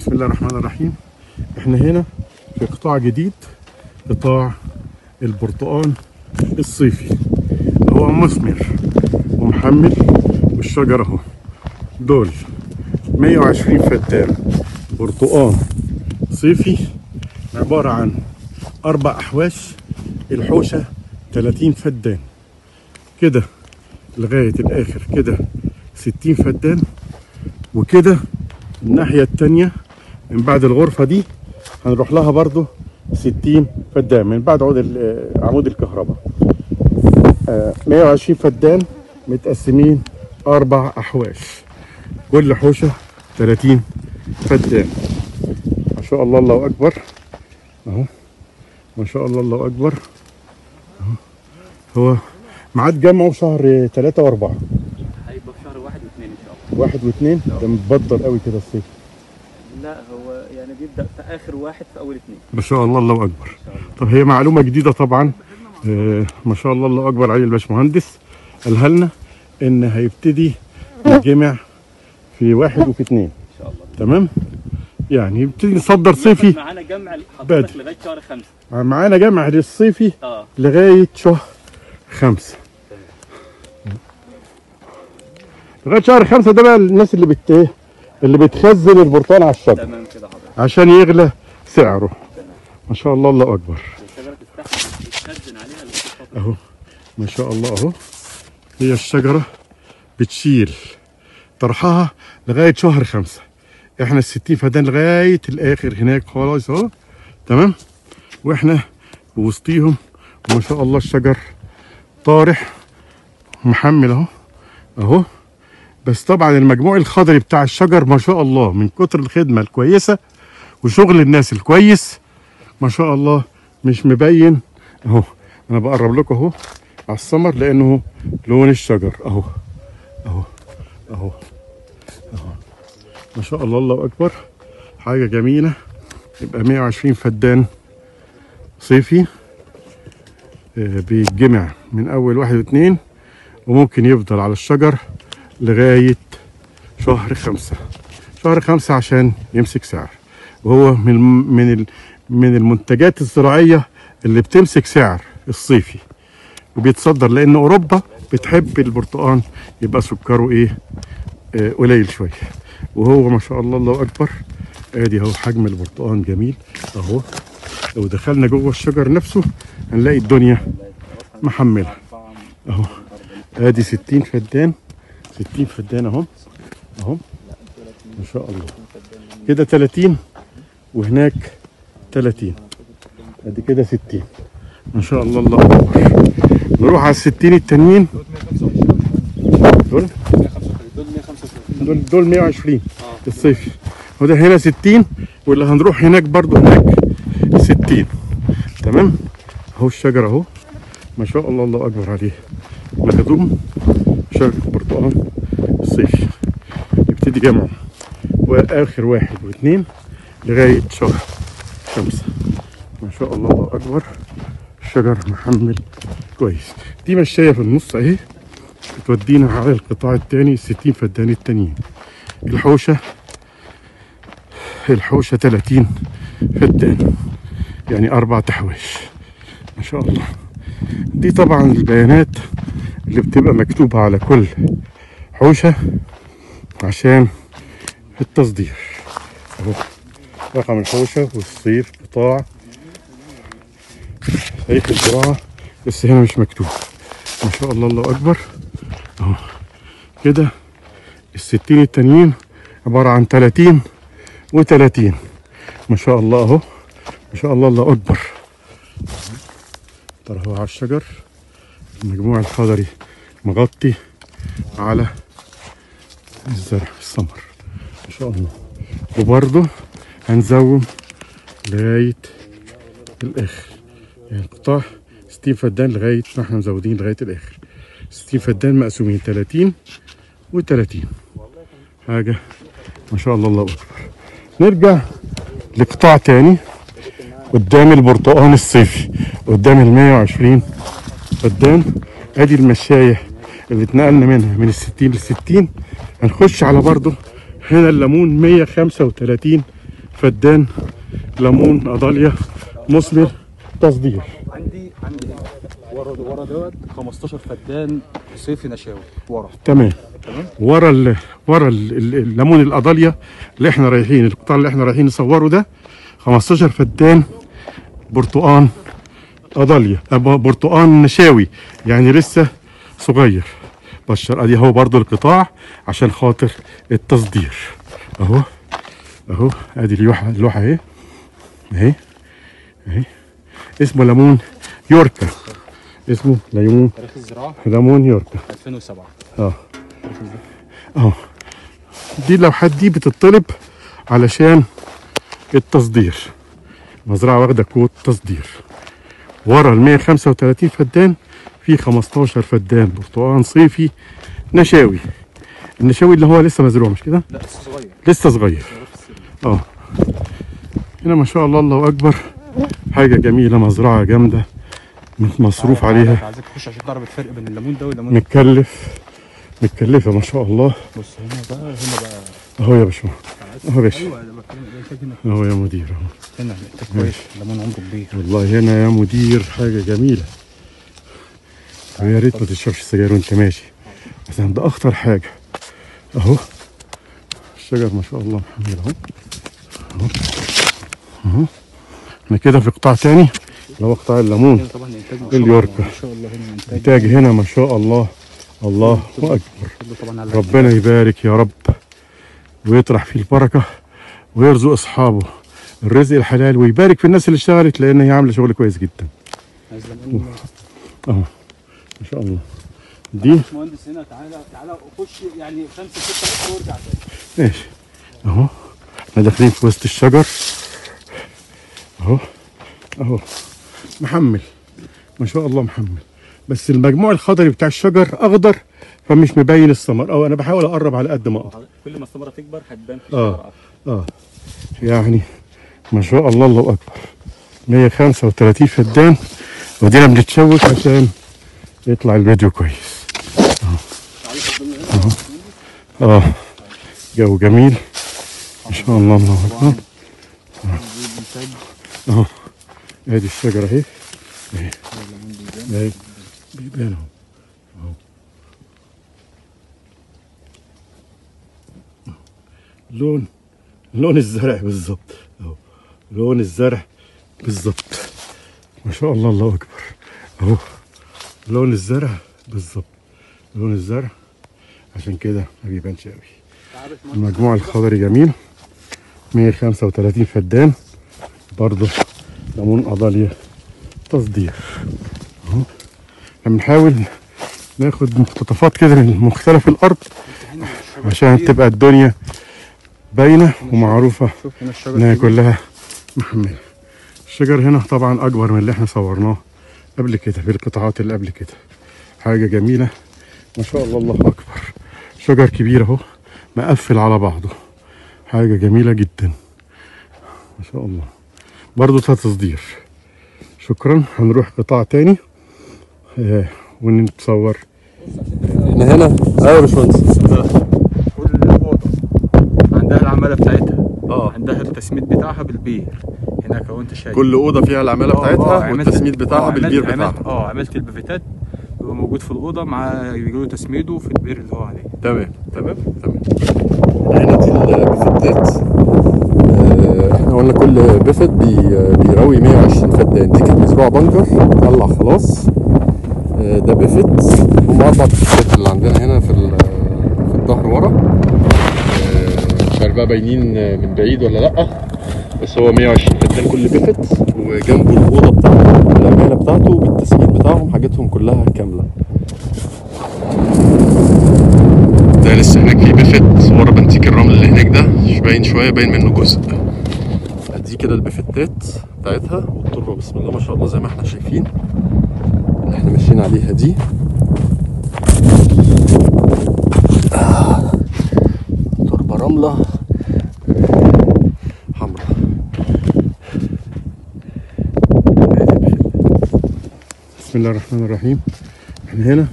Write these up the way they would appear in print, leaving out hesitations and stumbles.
بسم الله الرحمن الرحيم. احنا هنا في قطاع جديد، قطاع البرتقال الصيفي. هو مثمر ومحمل، والشجر اهو دول 120 فدان برتقال صيفي، عباره عن 4 احواش، الحوشه 30 فدان كده لغايه الاخر، كده 60 فدان، وكده الناحيه الثانيه من بعد الغرفه دي هنروح لها برضو 60 فدان من بعد عمود الكهرباء. 120 فدان متقسمين 4 احواش، كل حوشه 30 فدان. ما شاء الله، الله اكبر اهو، ما شاء الله، الله اكبر اهو. هو ميعاد جمعه شهر 3 و4، هيبقى في شهر 1 و2 ان شاء الله. 1 و2 ده متبطل قوي كده الصيف؟ لا، هو يعني بيبدا في اخر 1 في اول 2. ما شاء الله، الله اكبر. إن شاء الله. طب هي معلومه جديده طبعا. ما شاء الله، الله اكبر عليه. الباشمهندس قالها لنا ان هيبتدي الجمع في 1 وفي 2 ان شاء الله. تمام، يعني يبتدي نصدر صيفي. معانا جمع حضرتك لغايه شهر 5، معانا جمع للصيفي لغايه شهر 5. لغايه شهر 5 ده بقى الناس اللي بتخزن البرتقال على الشجر. تمام كده حضرتك، عشان يغلى سعره. ما شاء الله، الله اكبر. الشجره بتتخزن عليها اهو، ما شاء الله اهو. هي الشجره بتشيل طرحها لغايه شهر 5، احنا ال60 فدان لغايه الاخر هناك خلاص اهو. تمام، واحنا وسطيهم. وما شاء الله الشجر طارح محمل اهو اهو. بس طبعا المجموع الخضري بتاع الشجر ما شاء الله، من كتر الخدمه الكويسه وشغل الناس الكويس ما شاء الله مش مبين اهو. انا بقرب لكم اهو على السمر، لانه لون الشجر اهو اهو اهو اهو. ما شاء الله، الله اكبر، حاجه جميله. يبقى 120 فدان صيفي بيتجمع من اول 1 و2، وممكن يفضل على الشجر لغايه شهر 5. شهر 5 عشان يمسك سعر، وهو من المنتجات الزراعيه اللي بتمسك سعر الصيفي وبيتصدر، لان اوروبا بتحب البرتقال يبقى سكره ايه قليل شويه. وهو ما شاء الله، الله اكبر، ادي اهو حجم البرتقال جميل اهو. لو دخلنا جوه الشجر نفسه هنلاقي الدنيا محمله اهو. ادي 60 فدان، 60 فدان اهو اهو ما شاء الله. كده 30 وهناك 30، ادي كده 60 ما شاء الله، الله اكبر. نروح على ال60 التانيين. دول 120 الصيفي، وده هنا 60، واللي هنروح هناك برضو هناك 60. تمام، اهو الشجر اهو ما شاء الله، الله اكبر عليه. مخدوم شجر البرتقال الصيفي، يبتدي جمعه واخر 1 و2 لغايه شهر 5. ما شاء الله، الله اكبر، الشجر محمل كويس. دي مشايه في النص اهي، بتودينا على القطاع الثاني، 60 فدان التانيين. الحوشه 30 فدان، يعني 4 احواش ما شاء الله. دي طبعا البيانات اللي بتبقى مكتوبه على كل حوشه عشان التصدير اهو. رقم الحوشه والصيف، قطاع تاريخ الزراعه، بس هنا مش مكتوب. ما شاء الله، الله اكبر اهو. كده ال60 التانيين عباره عن 30 و30 ما شاء الله اهو. ما شاء الله، الله اكبر. طرحوها على الشجر، المجموع الخضري مغطي على الزرع السمر ما شاء الله. وبرضه هنزوم لغايه الاخر، يعني القطاع 60 فدان لغايه، احنا مزودين لغايه الاخر. 60 فدان مقسومين 30 و30، حاجه ما شاء الله، الله اكبر. نرجع لقطاع تاني قدام البرتقال الصيفي، قدام ال 120 فدان. ادي المشايه اللي اتنقلنا منها من ال60 لل60. هنخش على برضه هنا الليمون 135 فدان، ليمون، أضاليا، مثمر، تصدير. عندي ورا دوت 15 فدان صيفي نشاوي ورا. تمام. ورا الليمون الأضاليا اللي احنا رايحين القطاع اللي احنا رايحين نصوره ده 15 فدان برتقان أضاليا، برتقان نشاوي يعني لسه صغير. بشر ادي اهو برضو القطاع عشان خاطر التصدير. اهو ادي اللوحه اهي اسمه ليمون يوركا، اسمه ليمون تاريخ الزراعه ليمون يوركا 2007. دي اللوحات دي بتطلب علشان التصدير، مزرعه واخده كود تصدير. ورا ال 135 فدان في 15 فدان برتقان صيفي نشاوي. النشاوي اللي هو لسه مزروع مش كده؟ لا لسه صغير، لسه صغير. هنا ما شاء الله، الله اكبر، حاجه جميله، مزرعه جامده، مصروف عليها. عايزك تخش عشان تعرف الفرق بين الليمون ده والليمون. متكلفه ما شاء الله. بص هنا بقى اهو يا باشمهندس، اهو يا باشا، اهو يا مدير، اهو هنا كويس الليمون عمره كبير والله. هنا يا مدير حاجه جميله، يا ريت ما تشربش السجاير وانت ماشي عشان ده اخطر حاجه. اهو الشجر ما شاء الله محمل اهو. احنا كده في قطاع تاني اللي هو قطاع الليمون اليوركا. انتاج هنا ما شاء الله، الله اكبر، ربنا يبارك يا رب ويطرح فيه البركه ويرزق اصحابه الرزق الحلال ويبارك في الناس اللي اشتغلت، لان هي عامله شغل كويس جدا. اهو ما شاء الله. دي باشمهندس هنا، تعالى خش يعني 5 6 وارجع تاني. ماشي اهو، احنا داخلين في وسط الشجر اهو محمل ما شاء الله، محمل، بس المجموع الخضري بتاع الشجر اخضر فمش مبين الثمر، او انا بحاول اقرب على قد ما اقدر. كل ما الثمره تكبر هتبان في الشجر اكتر. يعني ما شاء الله، الله اكبر، 135 فدان، ودينا بنتشوك عشان يطلع الفيديو كويس. جو جميل ما شاء الله، الله اكبر. ادي الشجره اهي بيبان اهو، لون الزرع بالظبط، اهو لون الزرع بالظبط ما شاء الله، الله اكبر، اهو لون الزرع بالظبط، لون الزرع، عشان كده ما بيبانش قوي. المجموع الخضري جميل، 135 فدان برضه ليمون أضاليا تصدير. اهو احنا بنحاول ناخد مقتطفات كده من مختلف الارض عشان تبقى الدنيا باينه ومعروفه انها كلها محمله. الشجر هنا طبعا اكبر من اللي احنا صورناه قبل كده في القطاعات اللي قبل كده. حاجه جميله ما شاء الله، الله اكبر، شجر كبير اهو مقفل على بعضه، حاجه جميله جدا ما شاء الله، برضه ده تصدير. شكرا، هنروح قطاع تاني ونتصور. احنا هنا ايوه يا باشمهندس، كل اوضه عندها العماله بتاعتها، عندها التسميد بتاعها بالبير هناك وانت شايف. كل اوضه فيها العماله بتاعتها والتسميد بتاعها بالبير بتاعها. عملت البيفتات بيبقى موجود في الاوضه مع بيجيله تسميده في البير اللي هو عليه. تمام. هنا دي البيفتات، احنا قلنا كل بفت بيراوي 120 فدان. دي كانت مزروعه بنكر، طلع خلاص، ده بفت، هم 4 بفتات اللي عندنا هنا في الظهر ورا، مش عارف بقى باينين من بعيد ولا لا، بس هو 120 فدان كل بفت، وجنبه الاوضه بتاعته العماله بتاعته بالتسميد بتاعهم، حاجتهم كلها كامله. ده لسه هناك في بفت ورا بنتيك الرمل اللي هناك ده، مش باين شويه، باين منه جزء. دي كده البفتات بتاعتها والتربه بسم الله ما شاء الله، زي ما احنا شايفين اللي احنا ماشيين عليها دي. تربه رمله حمراء. بسم الله الرحمن الرحيم، احنا هنا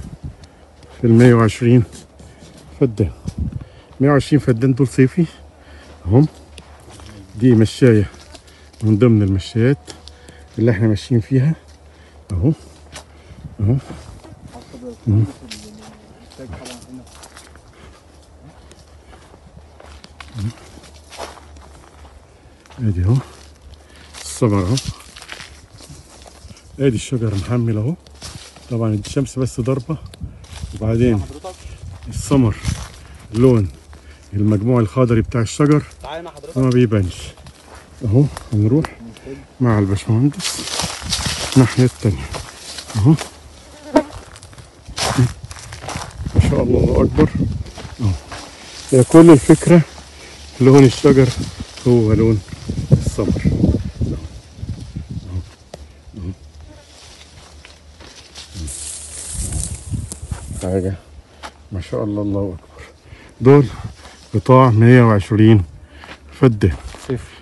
في ال 120 فدان. 120 فدان دول صيفي، هم دي مشاية من ضمن المشايات اللي احنا ماشيين فيها اهو اهو. ادي اهو الصبر اهو، ادي الشجر محمل اهو. طبعا الشمس بس ضربه، وبعدين السمر لون المجموع الخضري بتاع الشجر ما بيبانش اهو. هنروح مع الباشمهندس الناحيه التانيه اهو. ما شاء الله الله اكبر اهو. هي كل الفكره لون الشجر هو لون السمر اهو. حاجه ما شاء الله الله اكبر. دول قطاع 120 فدان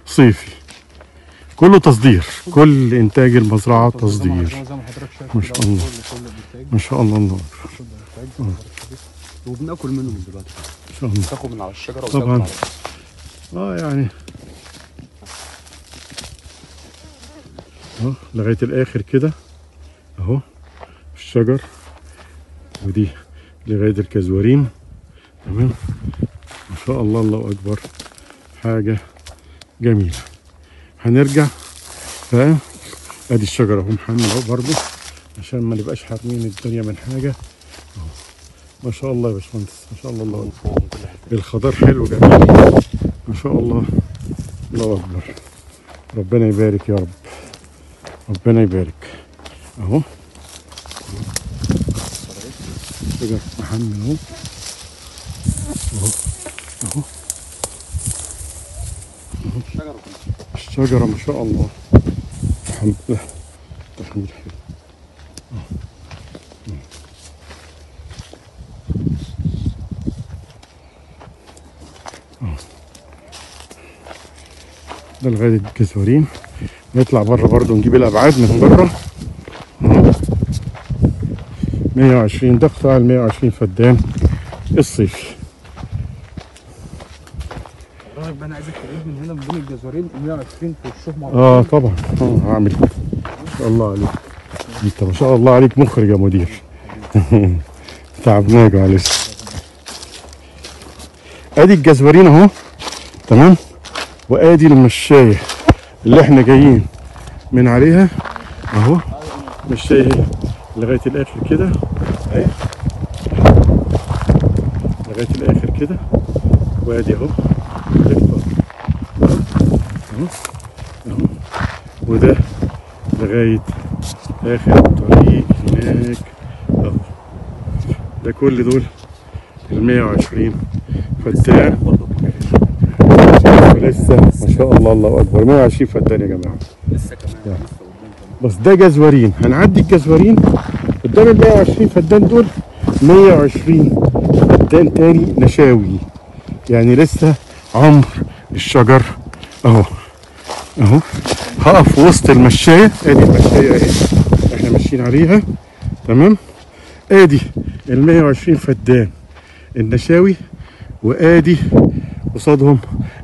صيفي، كله تصدير، كل انتاج المزرعه تصدير. ما شاء الله ما شاء الله الله اكبر. وبناكل منهم دلوقتي ان شاء الله، بتاخد من على الشجره طبعا. يعني لغايه الاخر كده اهو الشجر، ودي لغايه الكزورين. تمام ما شاء الله الله اكبر، حاجه جميله. هنرجع ادي الشجره اهو محمل اهو برضه عشان ما نبقاش حارمين الدنيا من حاجه اهو. ما شاء الله يا باشمهندس ما شاء الله الله اكبر. الخضار حلو جميل ما شاء الله الله اكبر. ربنا يبارك يا رب، ربنا يبارك اهو. الشجر محمل اهو اهو اهو اهو. الشجرة ما شاء الله الحمد لله الحمد لله. ده لغاية الجزورين. نطلع بره برضو نجيب الأبعاد من بره. 120 ده قطاع 120 فدان الصيفي. انا عايزك تجيب من هنا من بين الجزورين 120 في الشوف مع بعض. طبعا هعمل كده ما شاء الله عليك. انت ما شاء الله عليك مخرج يا مدير. تعبناك معلش. ادي الجزورين اهو تمام، وادي المشايه اللي احنا جايين من عليها اهو. مشايه لغايه الاخر كده اهي، لغايه الاخر كده، وادي اهو اهو اهو. وده لغايه اخر الطريق هناك اهو. ده كل دول ال 120 فدان لسه ما شاء الله الله اكبر. 120 فدان يا جماعه لسه كمان، بس ده جزورين. هنعدي الجزورين قدام ال 120 فدان دول 120 فدان تاني نشاوي، يعني لسه عمر الشجر اهو اهو. هقف وسط المشايه، ادي المشايه اهي احنا ماشيين عليها تمام. ادي ال 120 فدان النشاوي، وادي قصادهم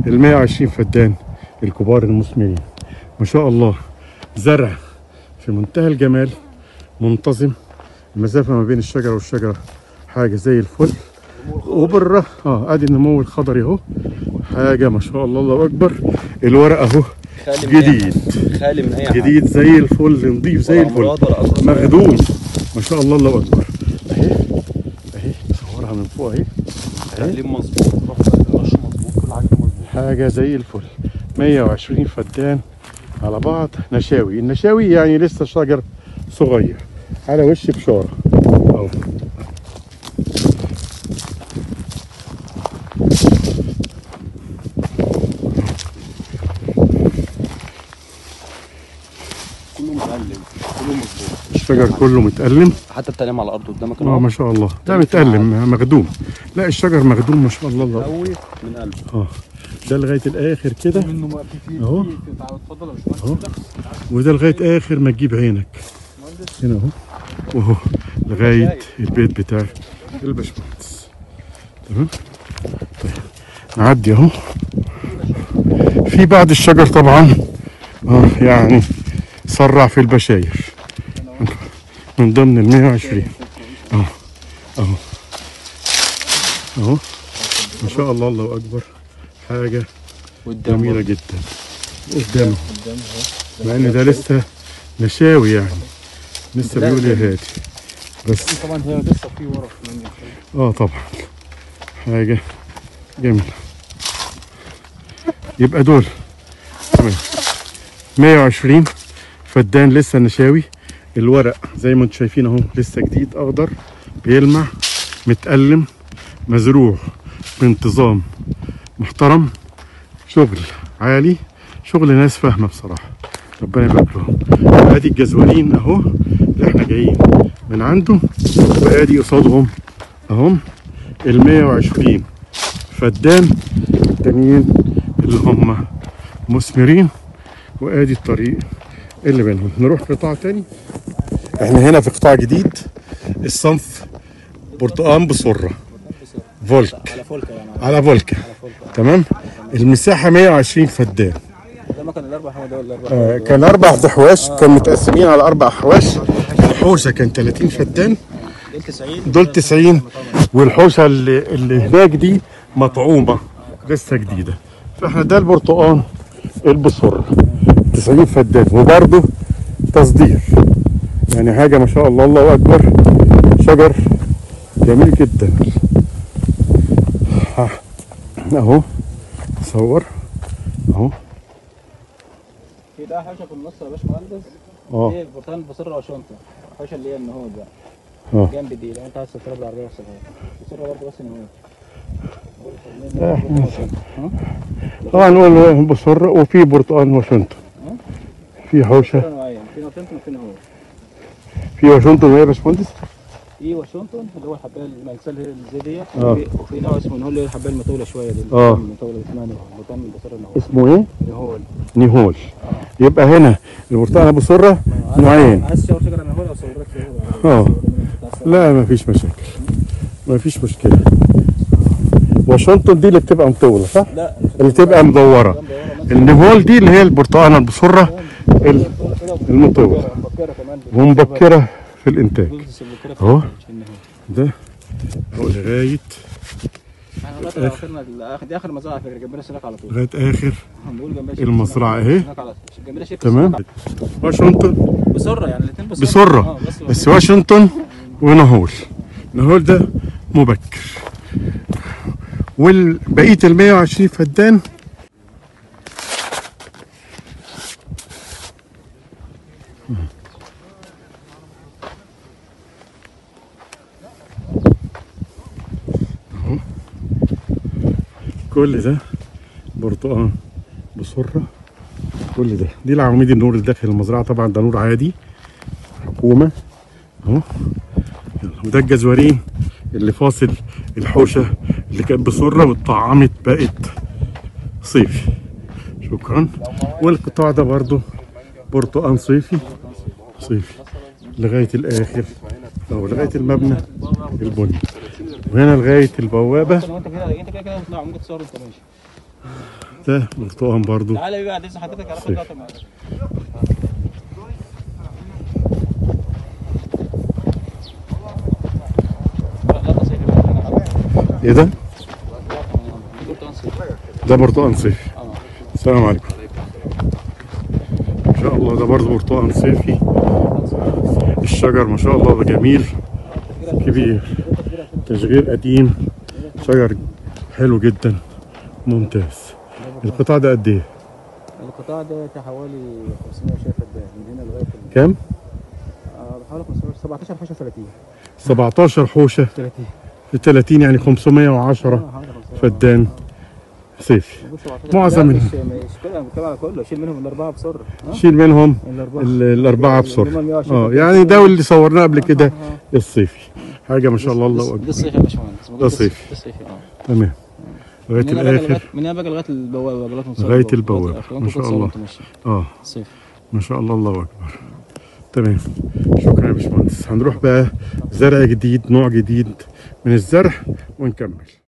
ال 120 فدان الكبار المثمرين. ما شاء الله زرع في منتهى الجمال، منتظم، المسافه ما بين الشجره والشجره حاجه زي الفل. وبالراحه ادي النمو الخضري اهو، حاجه ما شاء الله الله اكبر. الورق اهو جديد خالي من اي حاجه، جديد زي الفل، نضيف زي الفل، مخدوم ما شاء الله الله اكبر. اهي اهي صورها من فوق اهي، تعليم مظبوط، رش مظبوط، كل حاجه مظبوط، حاجه زي الفل. 120 فدان على بعض نشاوي. النشاوي يعني لسه شجر صغير على وش بشاره اهو. الشجر كله متألم، حتى التألم على الأرض قدامك ما شاء الله. ده متألم مخدوم، لا الشجر مخدوم ما شاء الله الله قوي من قلبه. ده لغاية الآخر كده أهو أهو. وده لغاية آخر ما تجيب عينك هنا أهو، وأهو لغاية البيت بتاع الباشمهندس تمام. طيب نعدي أهو في بعض الشجر طبعا يعني سرع في البشاير من ضمن ال 120. اهو ما شاء الله، الله اكبر، حاجه جميله جدا قدامه، مع ان ده لسه نشاوي يعني، لسه بيقول يا هادي، بس طبعا هي لسه في ورق من طبعا حاجه جميله. يبقى دول 120 فدان لسه نشاوي، الورق زي ما انتم شايفين اهو لسه جديد اخضر بيلمع متألم، مزروع بانتظام محترم، شغل عالي، شغل ناس فاهمه بصراحه، ربنا يبارك لهم. ادي الجزولين اهو اللي احنا جايين من عنده، وادي قصادهم اهم ال 120 فدان التانيين اللي هم مثمرين، وادي الطريق اللي بينهم. نروح قطاع تاني، احنا هنا في قطاع جديد، الصنف برتقان بصره فولك على فولكا، تمام. المساحه 120 فدان، كان 4 دحواش، كان متقسمين على 4 حواش، الحوشه كان 30 فدان، دول 90، والحوشه اللي هناك دي مطعومه لسه جديده. فاحنا ده البرتقان البصره 90 فدان، وبرده تصدير، يعني حاجه ما شاء الله، الله اكبر، شجر جميل جدا اهو. صور اهو في ده حوشه في النص يا باشمهندس، دي برتقان البصره واشنطن، الحوشه اللي هي النهوض بقى جنب دي، لو انت عايز تتفرج على العربيه بصراحه برده، بس النهوض طبعا نقول بصره، وفي برتقان واشنطن، في حوشه في واشنطن وفي نهوض، في واشنطن وهي يا باشمهندس في واشنطن اللي هو الحبايه الملسله زي ديت، وفي نوع اسمه نيهول اللي هي الحبايه المطوله شويه دي، المطوله اسمها برتقان البصره نيهول، اسمه ايه؟ نيهول. نيهول يبقى هنا البرتقان البصره نوعين، عايز تشوف شجره نيهول او صورات نيهول؟ لا مفيش مشاكل، مفيش مشكله. واشنطن دي اللي بتبقى مطوله صح؟ لا اللي تبقى مدوره، النيهول دي اللي هي البرتقانه البصره المطوله ومبكره في الانتاج اهو. ده اهو لغايه اخر مزرعه، فكره جنبنا سمك على طول، لغايه اخر المزرعه اهي، تمام. واشنطن بصره، يعني الاثنين بصره، بس واشنطن ونهول، نهول ده مبكر، والبقيه ال 120 فدان. كل ده برتقان بصره، كل ده دي العواميد النور اللي داخل المزرعه، طبعا ده نور عادي حكومه اهو. وده الجزورين اللي فاصل الحوشه اللي كانت بصره واتطعمت بقت صيفي، شكرا. والقطاع ده برضو برتقان صيفي صيفي لغايه الاخر، او لغايه المبنى البني، وهنا لغايه البوابه. انت كده كده هتطلع، ممكن تصور وانت ماشي. ده برتقان برضو، تعالى بقى اديس حضرتك على خطوه معاك. ايه ده؟ ده برتقان صيفي. السلام عليكم. ما شاء الله ده برضو برتقان صيفي، الشجر ما شاء الله ده جميل كبير، تشغيل قديم، شجر حلو جدا ممتاز. القطاع ده قد ايه؟ القطاع ده حوالي 520 فدان من هنا لغايه كام؟ حوالي 17 حوشه 30، 17 حوشه 30 في 30، يعني 510 فدان صيفي. معظم منهم شيل منهم الاربعه بصره، شيل منهم الاربعه بصره، يعني ده اللي صورناه قبل كده الصيفي، حاجه ما شاء الله، الله اكبر. ده الصيفي يا باشمهندس، ده الصيفي، تمام لغايه الاخر، من هنا بقى لغايه البوابه، لغايه البوابه ما شاء الله، صيفي ما شاء الله، الله اكبر، تمام. شكرا يا باشمهندس. هنروح بقى زرع جديد، نوع جديد من الزرع، ونكمل.